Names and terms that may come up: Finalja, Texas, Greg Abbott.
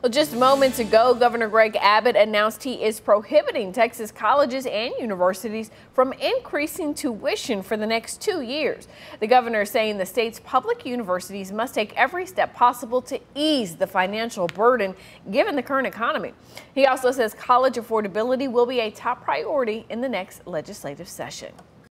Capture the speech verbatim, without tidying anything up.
Well, just moments ago, Governor Greg Abbott announced he is prohibiting Texas colleges and universities from increasing tuition for the next two years. The governor is saying the state's public universities must take every step possible to ease the financial burden given the current economy. He also says college affordability will be a top priority in the next legislative session.